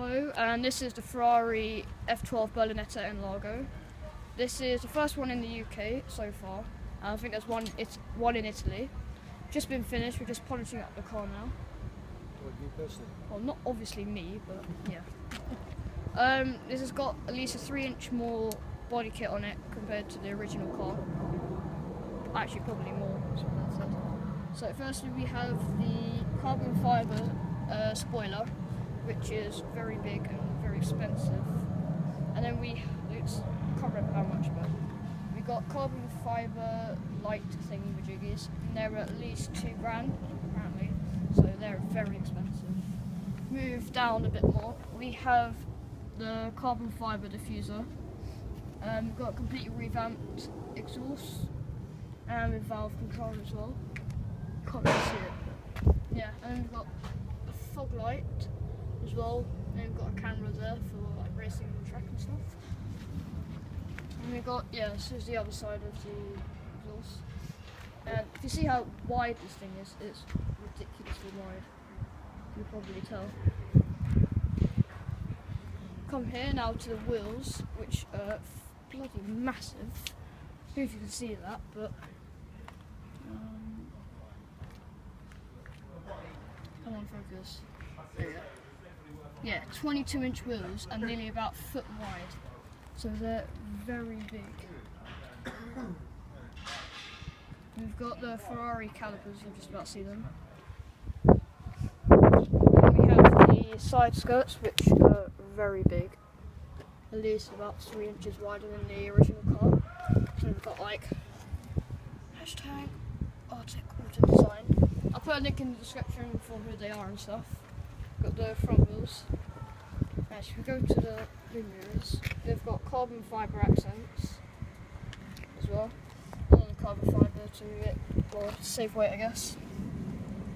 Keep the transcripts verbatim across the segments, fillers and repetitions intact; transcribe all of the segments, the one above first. Hello, and this is the Ferrari F twelve Berlinetta N Largo. This is the first one in the U K so far, and I think there's one, it's one in Italy. Just been finished, we're just polishing up the car now. What, you personally? Well, not obviously me, but yeah. Um, this has got at least a three inch more body kit on it compared to the original car. Actually, probably more, that's what that said. So firstly we have the carbon fibre uh, spoiler, which is very big and very expensive. And then we, oops, I can't remember how much, but we got carbon fibre light thingamajiggies, and they're at least two grand apparently, so they're very expensive. Move down a bit more, we have the carbon fibre diffuser. Um, we've got a completely revamped exhaust, and with valve control as well. Can't really see it. Yeah, and we've got a fog light as well, and we've got a camera there for like racing and track and stuff. And we've got, yeah, this is the other side of the exhaust. And if you see how wide this thing is, it's ridiculously wide. You can probably tell. Come here now to the wheels, which are bloody massive. I don't know if you can see that, but um, come on, focus. Yeah, twenty-two inch wheels and nearly about a foot wide, so they're very big. We've got the Ferrari calipers, you'll just about see them. And we have the side skirts, which are very big, at least about three inches wider than the original car. So we've got like hashtag R-Tech Auto Design. I'll put a link in the description for who they are and stuff. Got the front wheels. Actually, we go to the blue mirrors. They've got carbon fibre accents as well. And the carbon fibre to it, well, save weight, I guess.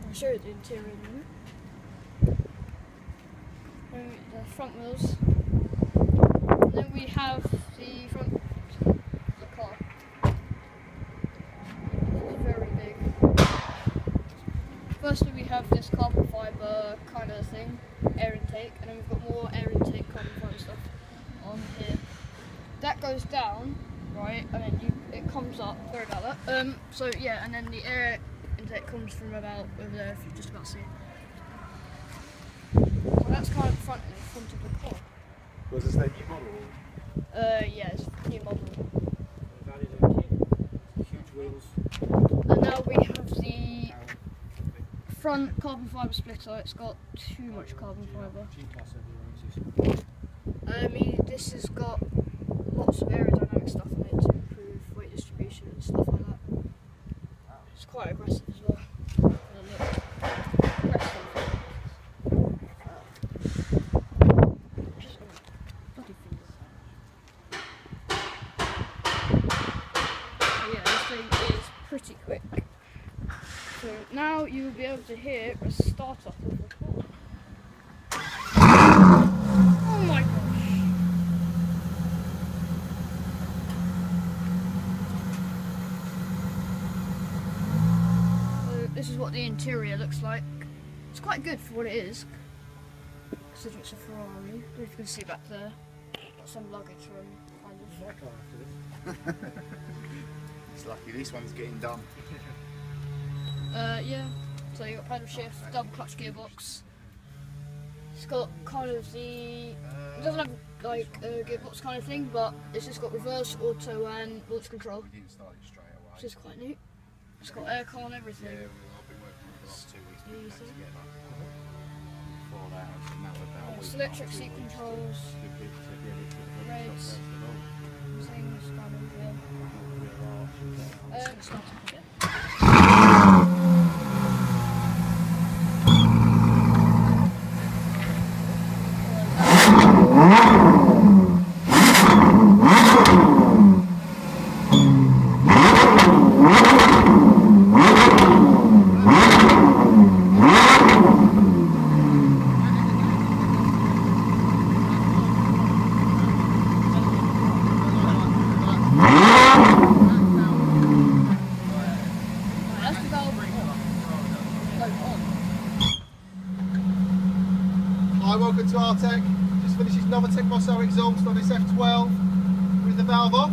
I'll show you the interior in a minute. And the front wheels. And then we have the front. Firstly, we have this carbon fibre kind of thing, air intake, and then we've got more air intake carbon fibre stuff on here. That goes down, right, and then you, it comes up. Sorry about that. Um, so yeah, and then the air intake comes from about over there, if you just about see it. So that's kind of the front, front of the car. Was this their new model? Uh, yeah, it's a new model. Huge wheels. And now we have the front carbon fibre splitter. It's got too much carbon fibre. I mean, this has got lots of aerodynamic stuff in it to improve weight distribution and stuff like that. It's quite aggressive as well. So yeah, this thing is pretty quick. So now you will be able to hear a start up of the car. Oh my gosh! So this is what the interior looks like. It's quite good for what it is, considering it's a Ferrari. I don't know if you can see back there, got some luggage room, kind of. It's, like it's lucky this one's getting done. Uh, yeah, so you've got pedal shift, double clutch gearbox. It's got kind of the, it doesn't have like a gearbox kind of thing, but it's just got reverse auto and launch control, which is quite neat. It's got aircon and everything. Yeah, I've been working for the last two weeks putting that together. Before that, and that was about a week. Electric seat controls, brakes, things, kind of, yeah. Hi, welcome to R-Tech. Rosso exhaust on this F twelve with the valve off.